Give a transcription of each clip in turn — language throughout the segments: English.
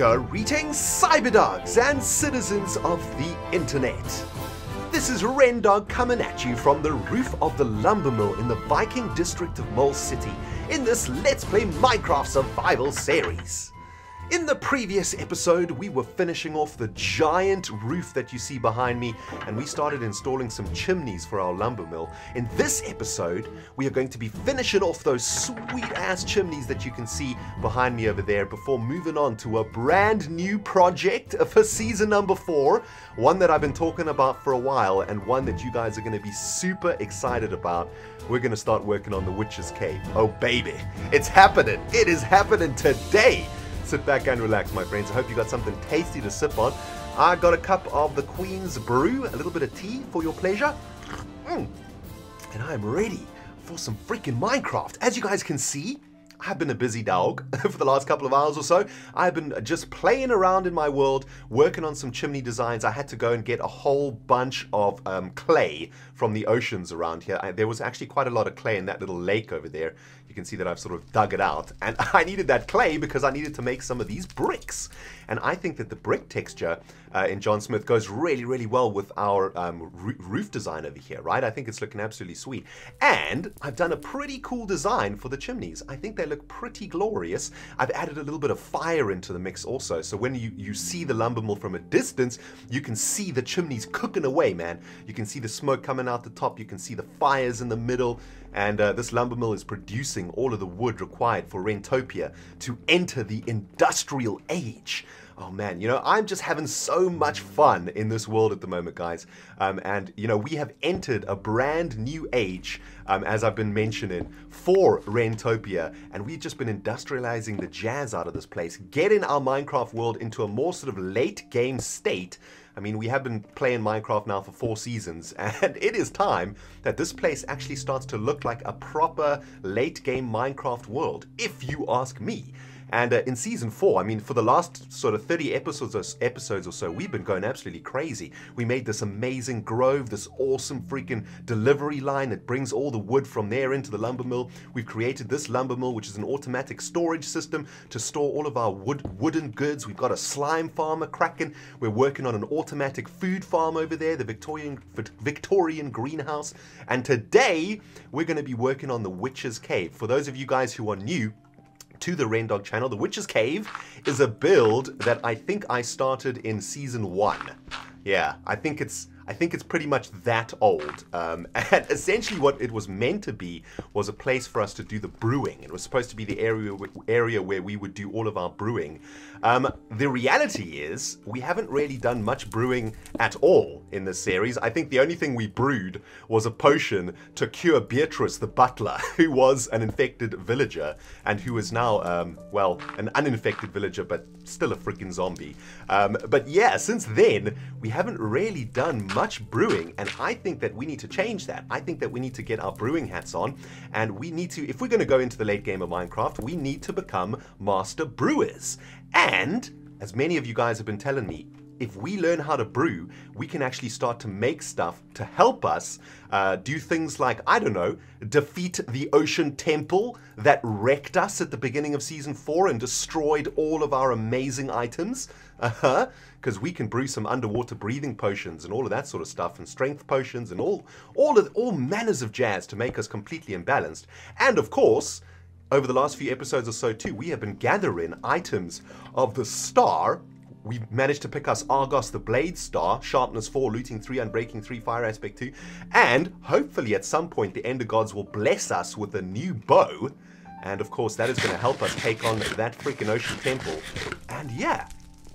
Greetings, cyberdogs and citizens of the internet. This is RenDog coming at you from the roof of the lumber mill in the Viking district of Mole City in this Let's Play Minecraft Survival series. In the previous episode, we were finishing off the giant roof that you see behind me, and we started installing some chimneys for our lumber mill. In this episode, we are going to be finishing off those sweet-ass chimneys that you can see behind me over there before moving on to a brand new project for season number 4, one that I've been talking about for a while and one that you guys are going to be super excited about. We're going to start working on the Witch's Cave. Oh baby, it's happening. It is happening today. Sit back and relax, my friends. I hope you got something tasty to sip on. I got a cup of the Queen's Brew, a little bit of tea for your pleasure. And I am ready for some freaking Minecraft. As you guys can see, I've been a busy dog for the last couple of hours or so. I've been just playing around in my world, working on some chimney designs. I had to go and get a whole bunch of clay from the oceans around here. There was actually quite a lot of clay in that little lake over there. You can see that I've sort of dug it out. And I needed that clay because I needed to make some of these bricks. And I think that the brick texture in John Smith goes really, really well with our roof design over here, right? I think it's looking absolutely sweet. And I've done a pretty cool design for the chimneys. I think they look pretty glorious. I've added a little bit of fire into the mix also, so when you see the lumber mill from a distance, you can see the chimneys cooking away, man. You can see the smoke coming out the top, you can see the fires in the middle, and this lumber mill is producing all of the wood required for Rentopia to enter the industrial age. Oh man, you know, I'm just having so much fun in this world at the moment, guys. And, you know, we have entered a brand new age, as I've been mentioning, for Rentopia. And we've just been industrializing the jazz out of this place, getting our Minecraft world into a more sort of late game state. I mean, we have been playing Minecraft now for 4 seasons, and it is time that this place actually starts to look like a proper late game Minecraft world, if you ask me. And in season 4, I mean, for the last sort of 30 episodes or so, we've been going absolutely crazy. We made this amazing grove, this awesome freaking delivery line that brings all the wood from there into the lumber mill. We've created this lumber mill, which is an automatic storage system to store all of our wooden goods. We've got a slime farmer cracking. We're working on an automatic food farm over there, the Victorian greenhouse. And today, we're going to be working on the Witch's Cave. For those of you guys who are new to the RenDog channel, the Witch's Cave is a build that I think I started in season 1. Yeah, I think it's pretty much that old. And essentially what it was meant to be was a place for us to do the brewing. It was supposed to be the area where we would do all of our brewing. The reality is we haven't really done much brewing at all in this series. I think the only thing we brewed was a potion to cure Beatrice the butler, who was an infected villager and who is now, well, an uninfected villager, but still a freaking zombie. But yeah, since then, we haven't really done much brewing, and I think that we need to change that. I think that we need to get our brewing hats on, and we need to, if we're going to go into the late game of Minecraft, we need to become master brewers. And, as many of you guys have been telling me, if we learn how to brew, we can actually start to make stuff to help us do things like, I don't know, defeat the ocean temple that wrecked us at the beginning of season 4 and destroyed all of our amazing items. Because we can brew some underwater breathing potions and all of that sort of stuff, and strength potions and all manners of jazz to make us completely imbalanced. And of course, over the last few episodes or so too, we have been gathering items of the star. We managed to pick us Argos the Blade Star, Sharpness 4, Looting 3, Unbreaking 3, Fire Aspect 2, and hopefully at some point the Ender Gods will bless us with a new bow, and of course that is going to help us take on that freaking ocean temple. And yeah,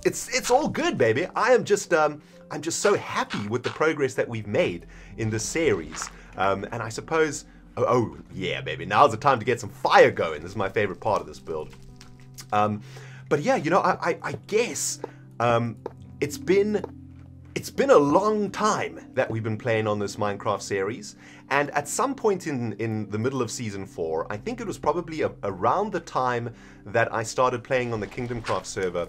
it's all good, baby. I am just I'm just so happy with the progress that we've made in the series, and I suppose oh yeah, baby, now's the time to get some fire going. This is my favorite part of this build. But yeah, you know, I guess it's been a long time that we've been playing on this Minecraft series, and at some point in the middle of season 4, I think it was probably around the time that I started playing on the Kingdom Craft server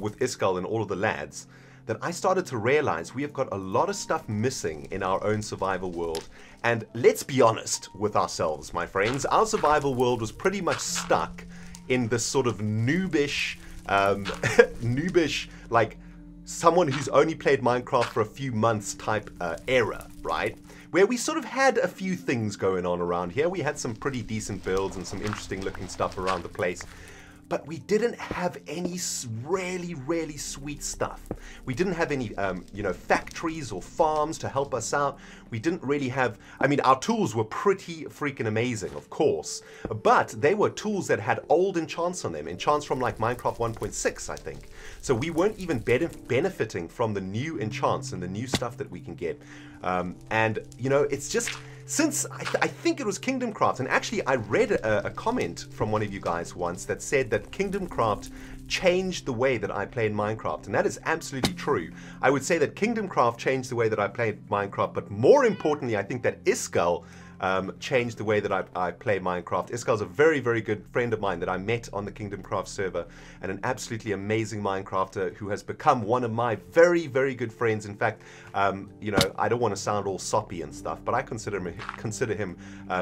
with Iskall and all of the lads, that I started to realize we have got a lot of stuff missing in our own survival world. And let's be honest with ourselves, my friends, our survival world was pretty much stuck in this sort of noobish noobish, like someone who's only played Minecraft for a few months type era, right? Where we sort of had a few things going on around here. We had some pretty decent builds and some interesting looking stuff around the place. But we didn't have any really, really sweet stuff. We didn't have any, you know, factories or farms to help us out. We didn't really have, I mean, our tools were pretty freaking amazing, of course, but they were tools that had old enchants on them, enchants from like Minecraft 1.6, I think. So we weren't even benefiting from the new enchants and the new stuff that we can get. And, you know, it's just... Since, I think it was Kingdom Craft, and actually I read a comment from one of you guys once that said that Kingdom Craft changed the way that I played Minecraft, and that is absolutely true. I would say that Kingdom Craft changed the way that I played Minecraft, but more importantly, I think that Iskall changed the way that I play Minecraft. Iskall's a very, very good friend of mine that I met on the Kingdom Craft server, and an absolutely amazing Minecrafter who has become one of my very, very good friends. In fact, you know, I don't want to sound all soppy and stuff, but I consider him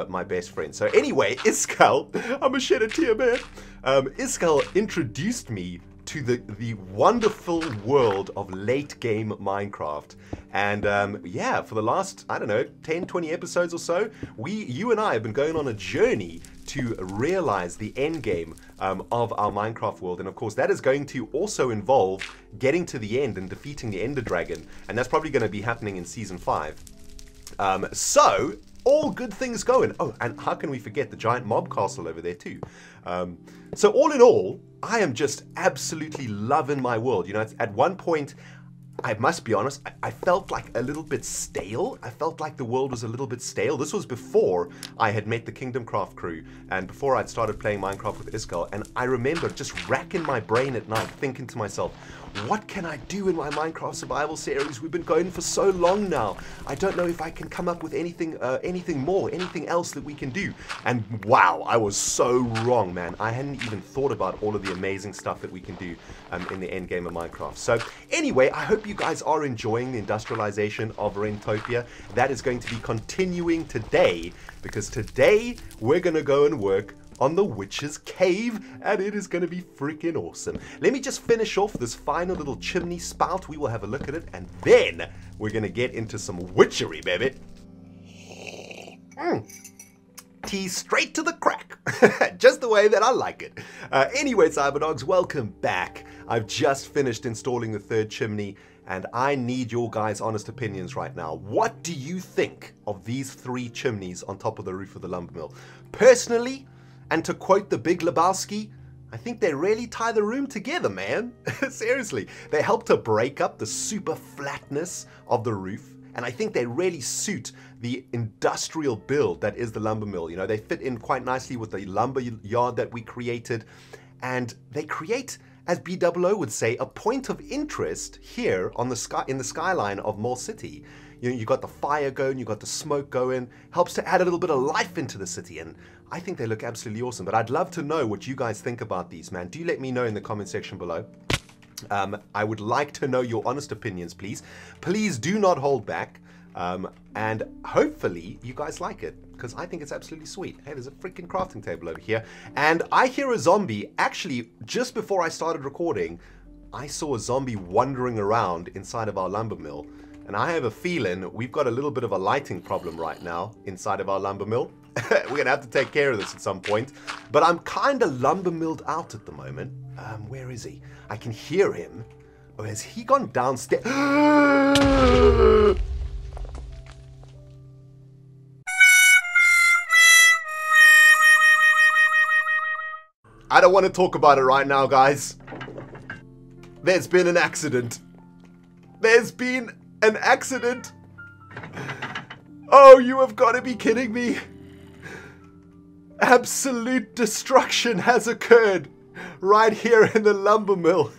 my best friend. So anyway, Iskall, I'm a shed a tear, man. Iskall introduced me to the wonderful world of late game Minecraft. And yeah, for the last, I don't know, 10, 20 episodes or so, you and I have been going on a journey to realize the end game of our Minecraft world. And of course, that is going to also involve getting to the end and defeating the Ender Dragon. And that's probably gonna be happening in season 5. So, all good things going. Oh, and how can we forget the giant mob castle over there too? So all in all, I am just absolutely loving my world. You know, at one point, I must be honest, I felt like a little bit stale. I felt like the world was a little bit stale. This was before I had met the Kingdom Craft crew and before I'd started playing Minecraft with Iskall. And I remember just racking my brain at night thinking to myself, what can I do in my Minecraft survival series? We've been going for so long now. I don't know if I can come up with anything anything else that we can do. And wow, I was so wrong, man. I hadn't even thought about all of the amazing stuff that we can do in the end game of Minecraft. So anyway, I hope you guys are enjoying the industrialization of Rentopia. That is going to be continuing today, because today we're gonna go and work on the Witch's Cave, and it is going to be freaking awesome. Let me just finish off this final little chimney spout. We will have a look at it, and then we're going to get into some witchery, baby. Tea straight to the crack. Just the way that I like it. Anyway, Cyberdogs, welcome back. I've just finished installing the third chimney, and I need your guys' honest opinions right now. What do you think of these 3 chimneys on top of the roof of the lumber mill? Personally, and to quote the Big Lebowski, I think they really tie the room together, man. Seriously, they help to break up the super flatness of the roof, and I think they really suit the industrial build that is the lumber mill. You know, they fit in quite nicely with the lumber yard that we created, and they create, as B00 would say, a point of interest here on the sky, in the skyline of Mole City. You know, you got the fire going, you got the smoke going, helps to add a little bit of life into the city, and I think they look absolutely awesome. But I'd love to know what you guys think about these, man. Do let me know in the comment section below. I would like to know your honest opinions, please. Please do not hold back, and hopefully you guys like it, because I think it's absolutely sweet. Hey, there's a freaking crafting table over here, and I hear a zombie. Actually, just before I started recording, I saw a zombie wandering around inside of our lumber mill. And I have a feeling we've got a little bit of a lighting problem right now inside of our lumber mill. We're going to have to take care of this at some point. But I'm kind of lumber milled out at the moment. Where is he? I can hear him. Oh, has he gone downstairs? I don't want to talk about it right now, guys. There's been an accident. There's been... an accident? Oh, you have got to be kidding me. Absolute destruction has occurred right here in the lumber mill.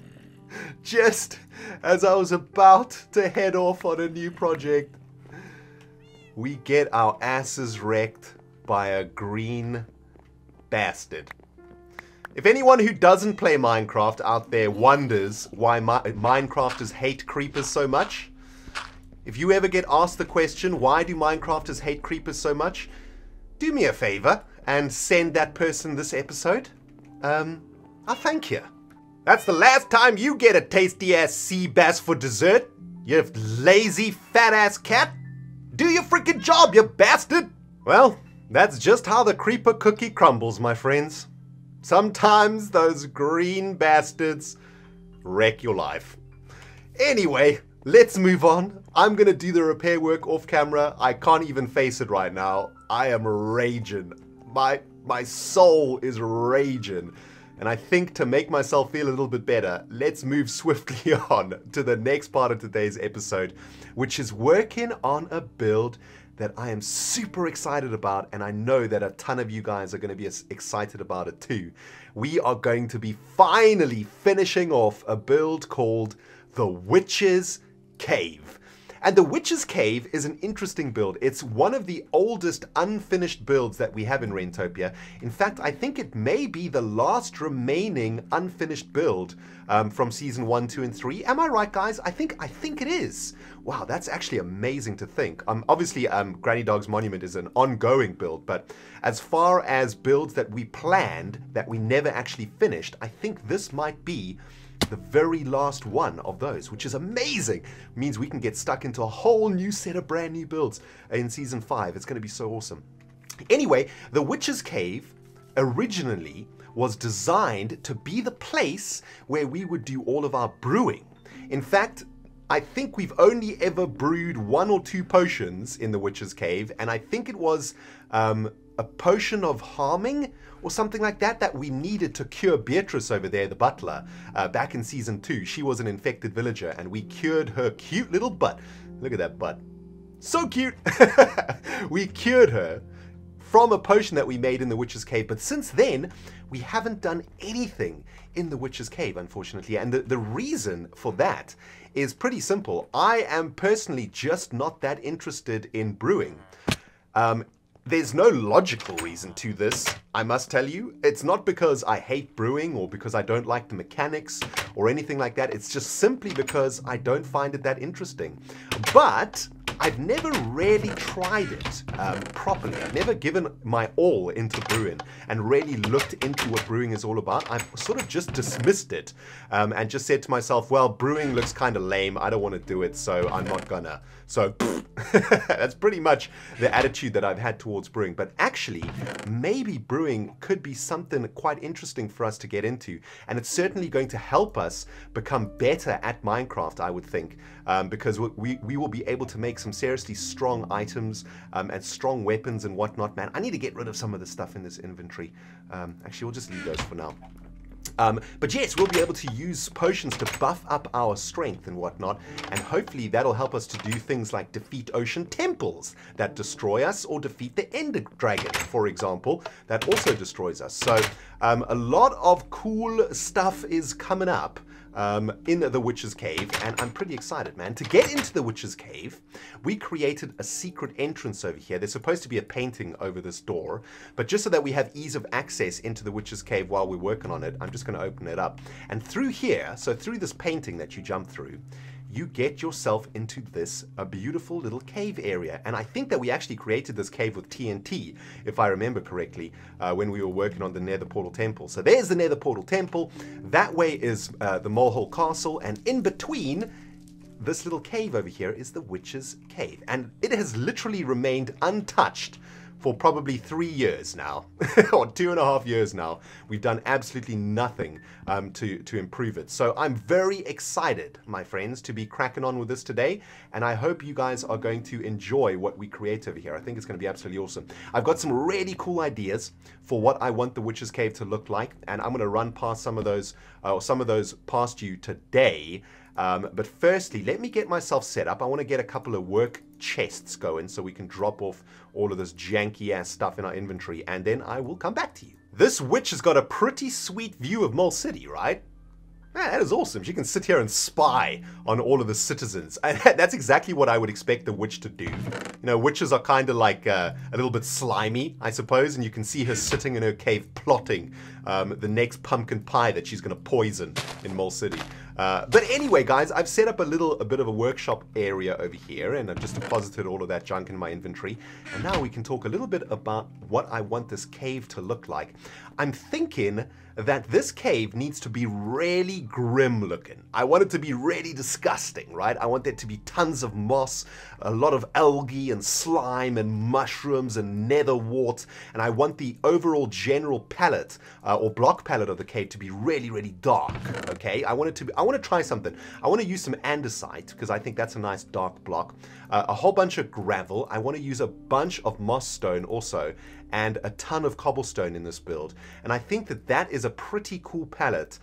Just as I was about to head off on a new project, we get our asses wrecked by a green bastard. If anyone who doesn't play Minecraft out there wonders why Minecrafters hate creepers so much, if you ever get asked the question, why do Minecrafters hate creepers so much? Do me a favor and send that person this episode. I'll thank you. That's the last time you get a tasty-ass sea bass for dessert, you lazy fat-ass cat. Do your freaking job, you bastard! Well, that's just how the creeper cookie crumbles, my friends. Sometimes those green bastards wreck your life. Anyway, let's move on. I'm gonna do the repair work off camera. I can't even face it right now. I am raging. My soul is raging. And I think to make myself feel a little bit better, let's move swiftly on to the next part of today's episode, which is working on a build that I am super excited about, and I know that a ton of you guys are gonna be excited about it too. We are going to be finally finishing off a build called the Witch's Cave. And the Witch's Cave is an interesting build. It's one of the oldest unfinished builds that we have in Rentopia. In fact, I think it may be the last remaining unfinished build from season 1, 2, and 3. Am I right, guys? I think it is. Wow, that's actually amazing to think. Obviously, Granny Dog's Monument is an ongoing build, but as far as builds that we planned that we never actually finished, I think this might be the very last one of those, which is amazing. It means we can get stuck into a whole new set of brand new builds in season 5. It's going to be so awesome. Anyway, the Witch's Cave originally was designed to be the place where we would do all of our brewing. In fact, I think we've only ever brewed 1 or 2 potions in the Witch's Cave, and I think it was a potion of harming or something like that that we needed to cure Beatrice over there, the butler, back in season 2. She was an infected villager and we cured her cute little butt. Look at that butt. So cute. We cured her from a potion that we made in the Witch's Cave, but since then, we haven't done anything in the Witch's Cave, unfortunately. And the reason for that is pretty simple. I am personally just not that interested in brewing. There's no logical reason to this, I must tell you. It's not because I hate brewing or because I don't like the mechanics or anything like that. It's just simply because I don't find it that interesting. But I've never really tried it properly. I've never given my all into brewing and really looked into what brewing is all about. I've sort of just dismissed it and just said to myself, well, brewing looks kind of lame. I don't want to do it, so I'm not gonna. So that's pretty much the attitude that I've had towards brewing. But actually, maybe brewing could be something quite interesting for us to get into. And it's certainly going to help us become better at Minecraft, I would think, because we will be able to make some seriously strong items and strong weapons and whatnot. Man, I need to get rid of some of the stuff in this inventory. Actually, we'll just leave those for now. But yes, we'll be able to use potions to buff up our strength and whatnot, and hopefully that'll help us to do things like defeat ocean temples that destroy us, or defeat the Ender Dragon, for example, that also destroys us. So a lot of cool stuff is coming up in the Witch's Cave, and I'm pretty excited, man. To get into the Witch's Cave, we created a secret entrance over here. There's supposed to be a painting over this door, but just so that we have ease of access into the Witch's Cave while we're working on it, I'm just going to open it up. And through here, so through this painting that you jump through, you get yourself into this a beautiful little cave area. And I think that we actually created this cave with TNT, if I remember correctly, when we were working on the Nether Portal Temple. So there's the Nether Portal Temple. That way is the Molehole Castle. And in between this little cave over here is the Witch's Cave. And it has literally remained untouched for probably 3 years now, or 2.5 years now. We've done absolutely nothing to improve it. So I'm very excited, my friends, to be cracking on with this today, and I hope you guys are going to enjoy what we create over here. I think it's going to be absolutely awesome. I've got some really cool ideas for what I want the Witch's Cave to look like, and I'm going to run past some of those, past you today. But firstly, let me get myself set up. I want to get a couple of work chests going so we can drop off all of this janky ass stuff in our inventory, and then I will come back to you. This witch has got a pretty sweet view of Mole City, right? Man, that is awesome. She can sit here and spy on all of the citizens. And that's exactly what I would expect the witch to do. You know, witches are kind of like a little bit slimy, I suppose, and you can see her sitting in her cave plotting the next pumpkin pie that she's going to poison in Mole City. But anyway, guys, I've set up a bit of a workshop area over here, and I've just deposited all of that junk in my inventory. And now we can talk a little bit about what I want this cave to look like. I'm thinking that this cave needs to be really grim looking. I want it to be really disgusting, right? I want there to be tons of moss, a lot of algae and slime and mushrooms and nether wart, and I want the overall general palette or block palette of the cave to be really, really dark, okay? I want to try something. I want to use some andesite because I think that's a nice dark block. A whole bunch of gravel. I want to use a bunch of moss stone also, and a ton of cobblestone in this build. And I think that that is a pretty cool palette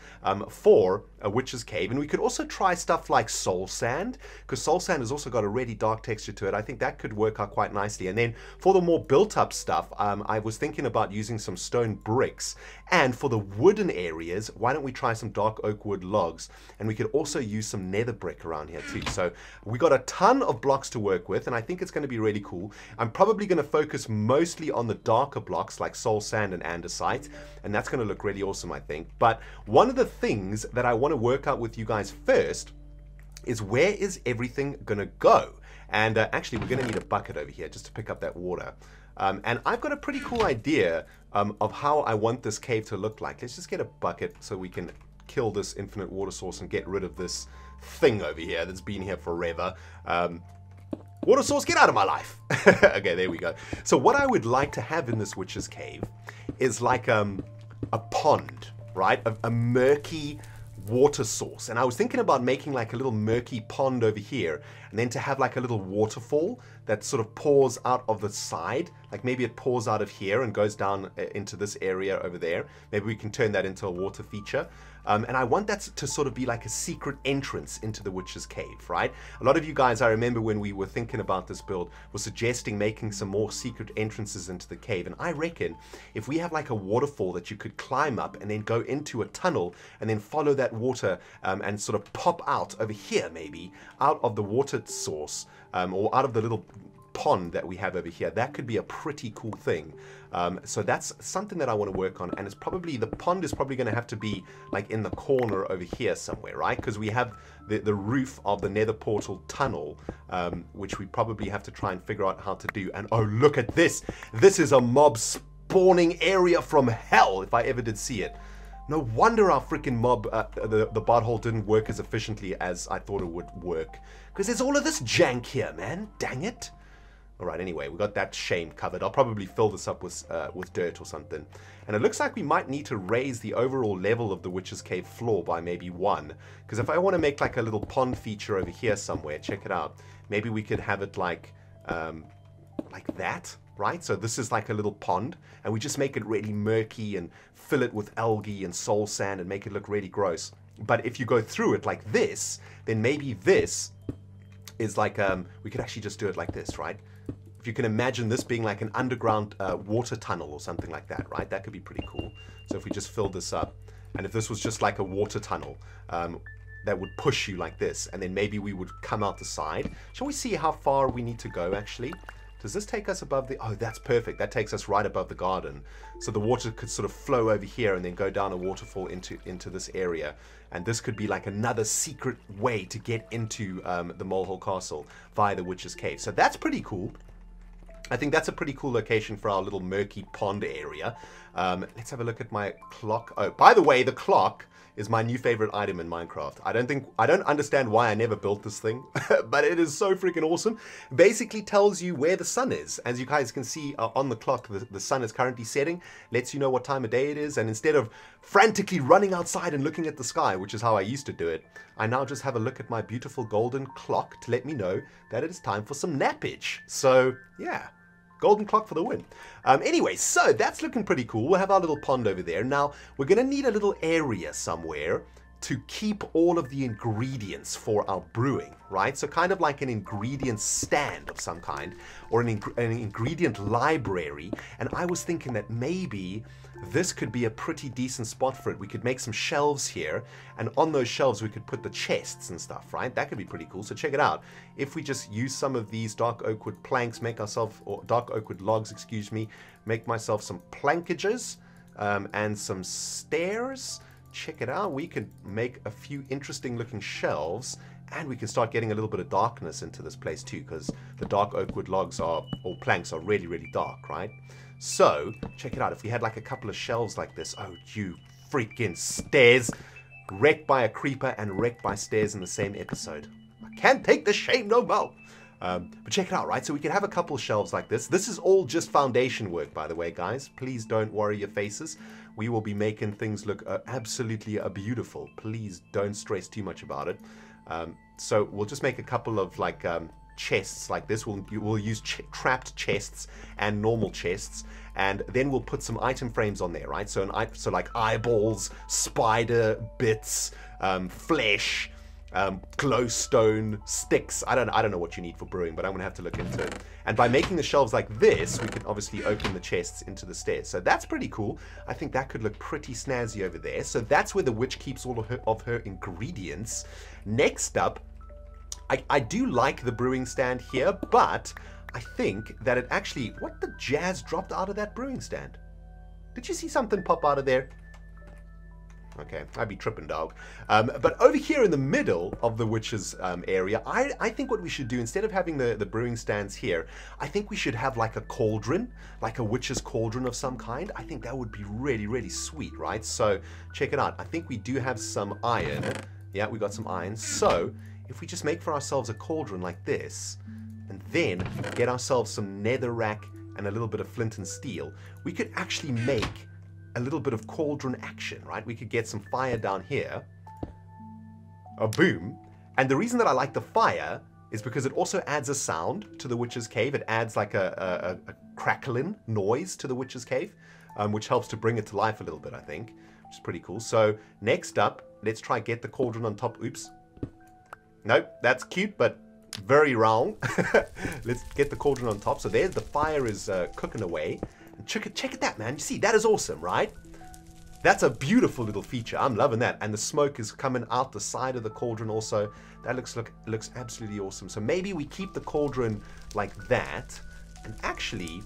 for a witch's cave. And we could also try stuff like soul sand, because soul sand has also got a really dark texture to it. I think that could work out quite nicely. And then for the more built up stuff, I was thinking about using some stone bricks. And for the wooden areas, why don't we try some dark oak wood logs? And we could also use some nether brick around here too. So we got a ton of blocks to work with, and I think it's going to be really cool. I'm probably going to focus mostly on the darker blocks like soul sand and andesite, and that's going to look really awesome, I think. But one of the things that I want to work out with you guys first is, where is everything going to go? And actually, we're going to need a bucket over here just to pick up that water. And I've got a pretty cool idea of how I want this cave to look like. Let's just get a bucket so we can kill this infinite water source and get rid of this thing over here that's been here forever. Water source, get out of my life. Okay, there we go. So what I would like to have in this witch's cave is like a pond, right? A murky water source. And I was thinking about making like a little murky pond over here, and then to have like a little waterfall that sort of pours out of the side. Like maybe it pours out of here and goes down into this area over there. Maybe we can turn that into a water feature. And I want that to sort of be like a secret entrance into the witch's cave, right? A lot of you guys, I remember when we were thinking about this build, were suggesting making some more secret entrances into the cave. And I reckon if we have like a waterfall that you could climb up and then go into a tunnel and then follow that water and sort of pop out over here, maybe out of the water source or out of the little pond that we have over here, that could be a pretty cool thing. So that's something that I want to work on, and it's probably, the pond is probably going to have to be like in the corner over here somewhere, right? Because we have the roof of the nether portal tunnel, which we probably have to try and figure out how to do. And oh, look at this! This is a mob spawning area from hell, if I ever did see it. No wonder our freaking mob, the butthole didn't work as efficiently as I thought it would work. Because there's all of this jank here, man. Dang it. All right, anyway, we got that shame covered. I'll probably fill this up with dirt or something. And it looks like we might need to raise the overall level of the witch's cave floor by maybe 1. Because if I want to make like a little pond feature over here somewhere, check it out. Maybe we could have it like that, right? So this is like a little pond, and we just make it really murky and fill it with algae and soul sand and make it look really gross. But if you go through it like this, then maybe this is like, we could actually just do it like this, right? If you can imagine this being like an underground water tunnel or something like that, right? That could be pretty cool. So if we just filled this up, and if this was just like a water tunnel, that would push you like this, and then maybe we would come out the side. Shall we see how far we need to go, actually? Does this take us above the... Oh, that's perfect. That takes us right above the garden. So the water could sort of flow over here and then go down a waterfall into this area. And this could be like another secret way to get into the Molehole Castle via the Witch's Cave. So that's pretty cool. I think that's a pretty cool location for our little murky pond area. Let's have a look at my clock. Oh, by the way, the clock is my new favorite item in Minecraft. I don't understand why I never built this thing, but it is so freaking awesome. Basically tells you where the sun is. As you guys can see on the clock, the sun is currently setting, lets you know what time of day it is, and instead of frantically running outside and looking at the sky, which is how I used to do it, I now just have a look at my beautiful golden clock to let me know that it is time for some nappage. So, yeah. Golden clock for the win. Anyway, so that's looking pretty cool. We'll have our little pond over there. Now, we're going to need a little area somewhere to keep all of the ingredients for our brewing, right? So kind of like an ingredient stand of some kind, or an ingredient library. And I was thinking that maybe this could be a pretty decent spot for it. We could make some shelves here, and on those shelves we could put the chests and stuff, right? That could be pretty cool. So check it out. If we just use some of these dark oak wood planks, make ourselves, or dark oak wood logs, excuse me, make myself some plankages and some stairs. check it out. We can make a few interesting looking shelves, and we can start getting a little bit of darkness into this place too, because the dark oak wood logs are, or planks are really, really dark, right? So, check it out. If we had like a couple of shelves like this, oh, you freaking stairs. Wrecked by a creeper and wrecked by stairs in the same episode. I can't take the shame no more. But check it out, right? So we could have a couple shelves like this. This is all just foundation work, by the way, guys. Please don't worry your faces. We will be making things look absolutely beautiful. Please don't stress too much about it. So we'll just make a couple of like chests like this. We'll use trapped chests and normal chests, and then we'll put some item frames on there, right? So so like eyeballs, spider bits, flesh. Glowstone sticks. I don't know what you need for brewing, but I'm gonna have to look into it. And by making the shelves like this, we can obviously open the chests into the stairs. So that's pretty cool. I think that could look pretty snazzy over there. So that's where the witch keeps all of her ingredients. Next up, I do like the brewing stand here, but I think that it actually, what the jazz dropped out of that brewing stand? Did you see something pop out of there? Okay, I'd be tripping, dog. But over here in the middle of the witch's area, I think what we should do, instead of having the brewing stands here, I think we should have like a cauldron, like a witch's cauldron of some kind. I think that would be really, really sweet, right? So check it out. I think we do have some iron. Yeah, we got some iron. So if we just make for ourselves a cauldron like this, and then get ourselves some netherrack and a little bit of flint and steel, we could actually make a little bit of cauldron action, right? We could get some fire down here. A boom. And the reason that I like the fire is because it also adds a sound to the witch's cave. It adds like a crackling noise to the witch's cave, which helps to bring it to life a little bit, I think, which is pretty cool. So next up, let's try get the cauldron on top. Oops. Nope, that's cute, but very wrong. Let's get the cauldron on top. So there's the fire is cooking away. Check it that, man. You see, that is awesome, right? That's a beautiful little feature. I'm loving that. And the smoke is coming out the side of the cauldron also. That looks absolutely awesome. So maybe we keep the cauldron like that. And actually,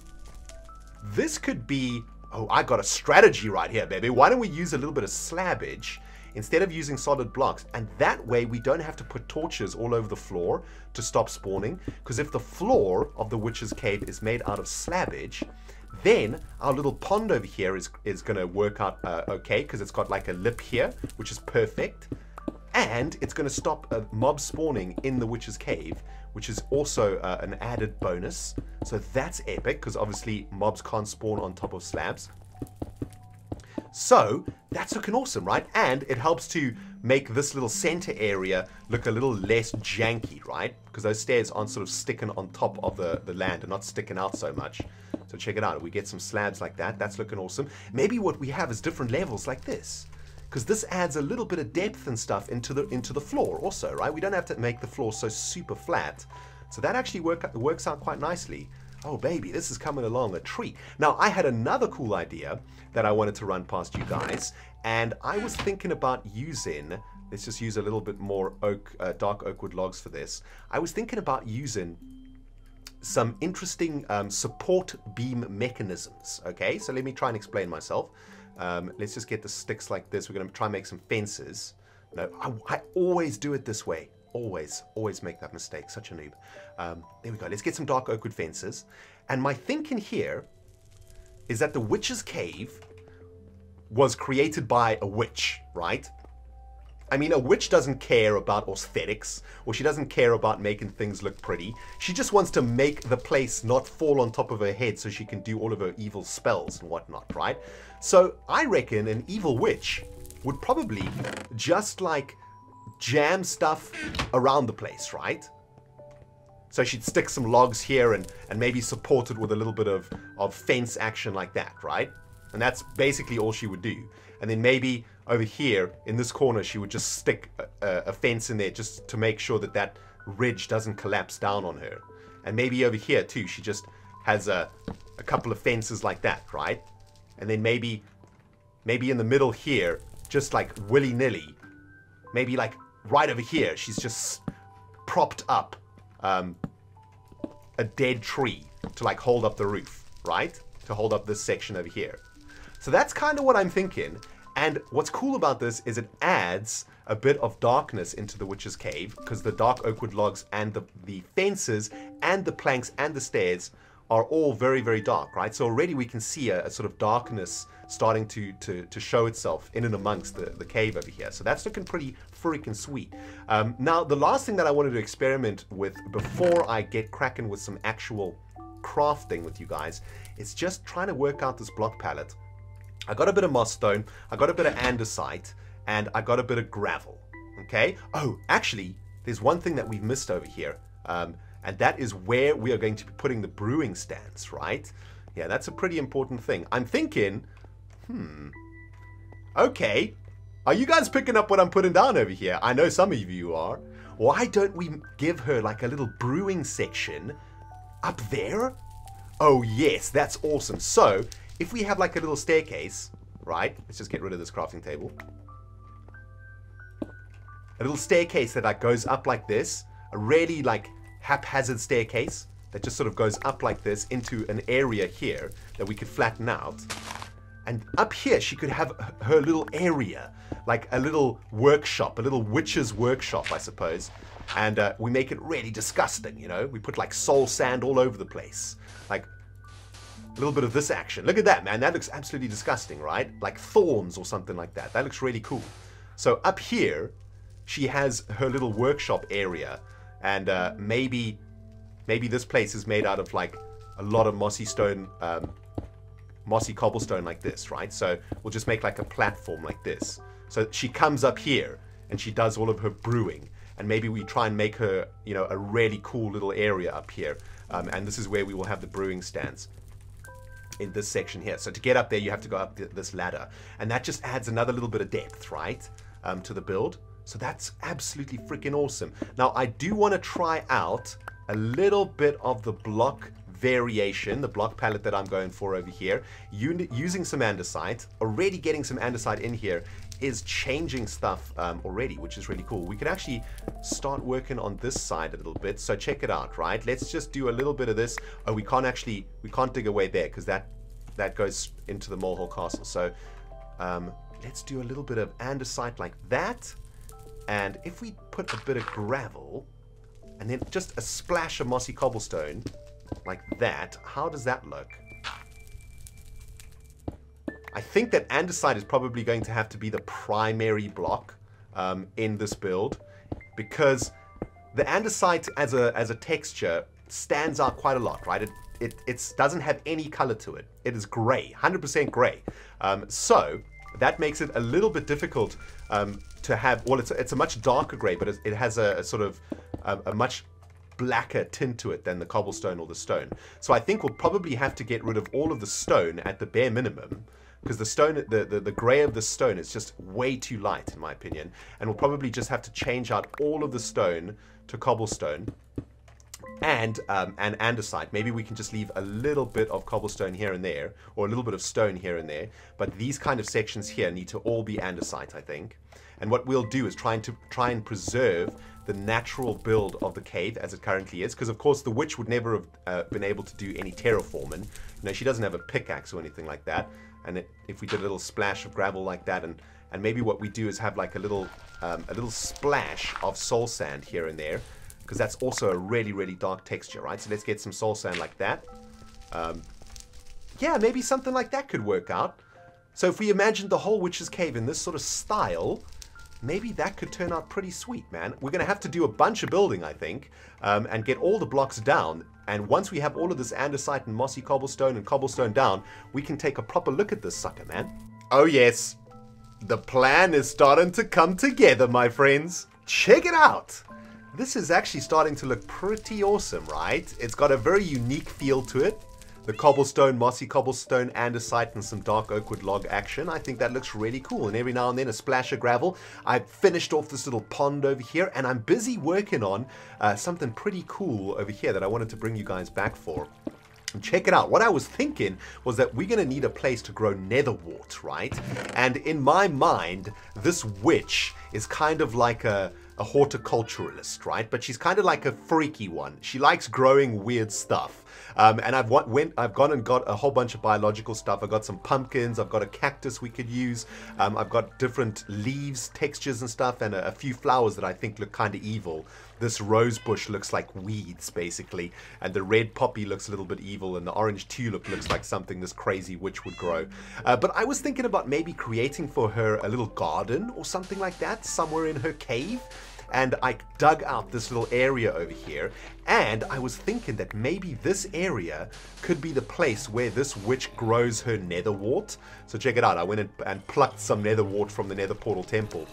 this could be... Oh, I got a strategy right here, baby. Why don't we use a little bit of slabbage instead of using solid blocks? And that way we don't have to put torches all over the floor to stop spawning. Because if the floor of the witch's cave is made out of slabbage, then our little pond over here is going to work out okay, because it's got like a lip here, which is perfect. And it's going to stop a mob spawning in the witch's cave, which is also an added bonus. So that's epic, because obviously mobs can't spawn on top of slabs. So that's looking awesome, right? And it helps to make this little center area look a little less janky, right? Because those stairs aren't sort of sticking on top of the land and not sticking out so much. So check it out. We get some slabs like that. That's looking awesome. Maybe what we have is different levels like this, because this adds a little bit of depth and stuff into the floor also, right? We don't have to make the floor so super flat. So that actually works out quite nicely. Oh, baby, this is coming along a treat. Now, I had another cool idea that I wanted to run past you guys, and I was thinking about using... Let's just use a little bit more oak, dark oak wood logs for this. I was thinking about using some interesting support beam mechanisms, okay? So let me try and explain myself. Let's just get the sticks like this. We're going to try and make some fences. No, I always do it this way. Always make that mistake. Such a noob. There we go. Let's get some dark oak wood fences. And my thinking here is that the witch's cave was created by a witch, right? I mean, a witch doesn't care about aesthetics, or she doesn't care about making things look pretty. She just wants to make the place not fall on top of her head so she can do all of her evil spells and whatnot, right? So I reckon an evil witch would probably just like jam stuff around the place, right? So she'd stick some logs here and maybe support it with a little bit of fence action like that, right? And that's basically all she would do. And then maybe over here in this corner, she would just stick a fence in there just to make sure that that ridge doesn't collapse down on her. And maybe over here too, she just has a couple of fences like that, right? And then maybe in the middle here, just like willy-nilly, maybe like right over here, she's just propped up a dead tree to like hold up the roof, right? To hold up this section over here. So that's kind of what I'm thinking. And what's cool about this is it adds a bit of darkness into the Witch's Cave, because the dark oakwood logs and the fences and the planks and the stairs are all very, very dark, right? So already we can see a sort of darkness starting to show itself in and amongst the cave over here. So that's looking pretty freaking sweet. Now, the last thing that I wanted to experiment with before I get cracking with some actual crafting with you guys is just trying to work out this block palette. I got a bit of moss stone, I got a bit of andesite, and I got a bit of gravel, okay? Oh, actually, there's one thing that we've missed over here. And that is where we are going to be putting the brewing stands, right? Yeah, that's a pretty important thing. I'm thinking, okay, are you guys picking up what I'm putting down over here? I know some of you are. Why don't we give her like a little brewing section up there? Oh yes, that's awesome. So if we have like a little staircase, right? Let's just get rid of this crafting table. A little staircase that like goes up like this, a really like haphazard staircase that just sort of goes up like this into an area here that we could flatten out. And up here, she could have her little area, like a little workshop, a little witch's workshop, I suppose. And we make it really disgusting, you know? We put like soul sand all over the place. Like a little bit of this action. Look at that, man. That looks absolutely disgusting, right? Like thorns or something like that. That looks really cool. So up here, she has her little workshop area. And maybe this place is made out of like a lot of mossy stone, mossy cobblestone like this, right? So we'll just make like a platform like this. So she comes up here and she does all of her brewing. And maybe we try and make her, you know, a really cool little area up here. And this is where we will have the brewing stands in this section here. So to get up there, you have to go up this ladder. And that just adds another little bit of depth, right, to the build. So that's absolutely freaking awesome. Now, I do want to try out a little bit of the block variation, the block palette that I'm going for over here. Using some andesite, already getting some andesite in here is changing stuff already, which is really cool. We can actually start working on this side a little bit. So check it out, right? Let's just do a little bit of this. Oh, we can't dig away there because that goes into the Molehole Castle. So let's do a little bit of andesite like that. And if we put a bit of gravel and then just a splash of mossy cobblestone like that, how does that look? I think that andesite is probably going to have to be the primary block in this build, because the andesite as a texture stands out quite a lot, right? It doesn't have any color to it. It is gray, 100% gray. So that makes it a little bit difficult to have, well, it's a much darker gray, but it has a sort of a much blacker tint to it than the cobblestone or the stone. So I think we'll probably have to get rid of all of the stone at the bare minimum, because the stone, the gray of the stone is just way too light, in my opinion. And we'll probably just have to change out all of the stone to cobblestone and andesite. Maybe we can just leave a little bit of cobblestone here and there, or a little bit of stone here and there, but these kind of sections here need to all be andesite, I think. And what we'll do is try and preserve the natural build of the cave as it currently is, because of course the witch would never have been able to do any terraforming. You know, she doesn't have a pickaxe or anything like that. And if we did a little splash of gravel like that, and maybe what we do is have like a little splash of soul sand here and there, because that's also a really, really dark texture, right? So let's get some soul sand like that. Yeah, maybe something like that could work out. So if we imagined the whole Witch's Cave in this sort of style, maybe that could turn out pretty sweet, man. We're going to have to do a bunch of building, I think, and get all the blocks down. And once we have all of this andesite and mossy cobblestone and cobblestone down, we can take a proper look at this sucker, man. Oh yes, the plan is starting to come together, my friends. Check it out. This is actually starting to look pretty awesome, right? It's got a very unique feel to it. The cobblestone, mossy cobblestone, andesite, and some dark oakwood log action. I think that looks really cool. And every now and then a splash of gravel. I've finished off this little pond over here, and I'm busy working on something pretty cool over here that I wanted to bring you guys back for. And check it out. What I was thinking was that we're going to need a place to grow netherwort, right? And in my mind, this witch is kind of like a horticulturalist, right? But she's kind of like a freaky one. She likes growing weird stuff. And I've gone and got a whole bunch of biological stuff. I've got some pumpkins, I've got a cactus we could use, I've got different leaves, textures and stuff, and a few flowers that I think look kind of evil. This rose bush looks like weeds, basically, and the red poppy looks a little bit evil, and the orange tulip looks like something this crazy witch would grow. But I was thinking about maybe creating for her a little garden or something like that somewhere in her cave. And I dug out this little area over here, and I was thinking that maybe this area could be the place where this witch grows her nether wart. So check it out. I went and plucked some nether wart from the Nether Portal Temple.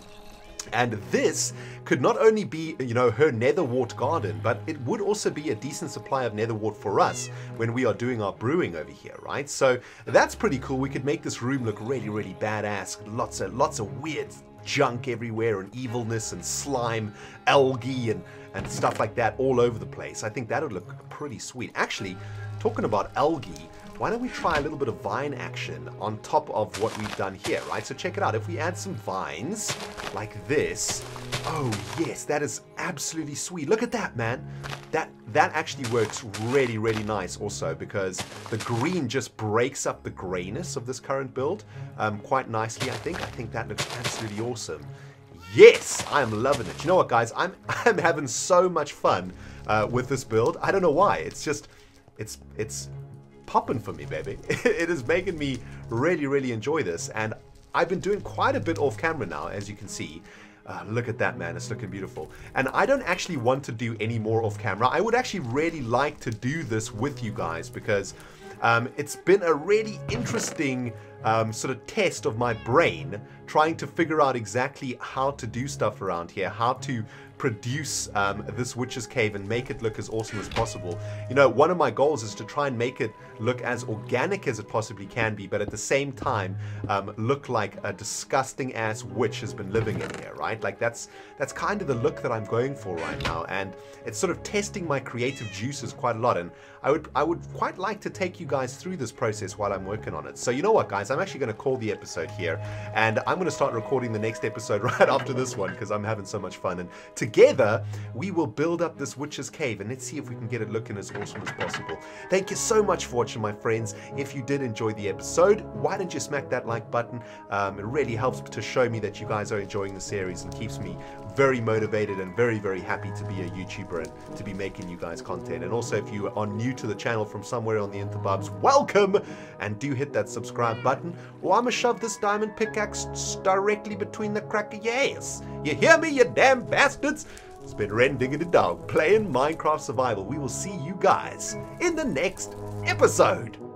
And this could not only be, you know, her netherwort garden, but it would also be a decent supply of netherwort for us when we are doing our brewing over here, right? So that's pretty cool. We could make this room look really, really badass. Lots of weird junk everywhere, and evilness and slime, algae and stuff like that all over the place. I think that would look pretty sweet. Actually, talking about algae, why don't we try a little bit of vine action on top of what we've done here, right? So check it out. If we add some vines like this, oh yes, that is absolutely sweet. Look at that, man. That actually works really, really nice also, because the green just breaks up the grayness of this current build quite nicely, I think. I think that looks absolutely awesome. Yes, I'm loving it. You know what, guys? I'm having so much fun with this build. I don't know why. It's just, it's popping for me, baby. It is making me really, really enjoy this, and I've been doing quite a bit off camera now, as you can see. Look at that, man. It's looking beautiful. And I don't actually want to do any more off camera. I would actually really like to do this with you guys, because it's been a really interesting sort of test of my brain, trying to figure out exactly how to do stuff around here, how to produce this Witch's Cave and make it look as awesome as possible. You know, one of my goals is to try and make it look as organic as it possibly can be, but at the same time, look like a disgusting ass witch has been living in here, right? Like that's kind of the look that I'm going for right now, and it's sort of testing my creative juices quite a lot, and I would quite like to take you guys through this process while I'm working on it. So you know what, guys? I'm actually going to call the episode here, and I'm going to start recording the next episode right after this one, because I'm having so much fun, and together we will build up this Witch's Cave, and let's see if we can get it looking as awesome as possible. Thank you so much for watching, my friends. If you did enjoy the episode, why don't you smack that like button? It really helps to show me that you guys are enjoying the series and keeps me very motivated and very, very happy to be a YouTuber and to be making you guys content. And also, if you are new to the channel from somewhere on the interbubs, welcome, and do hit that subscribe button, or I'ma shove this diamond pickaxe directly between the crack of your ass. You hear me, you damn bastards? It's been RenDog playing Minecraft Survival. We will see you guys in the next episode.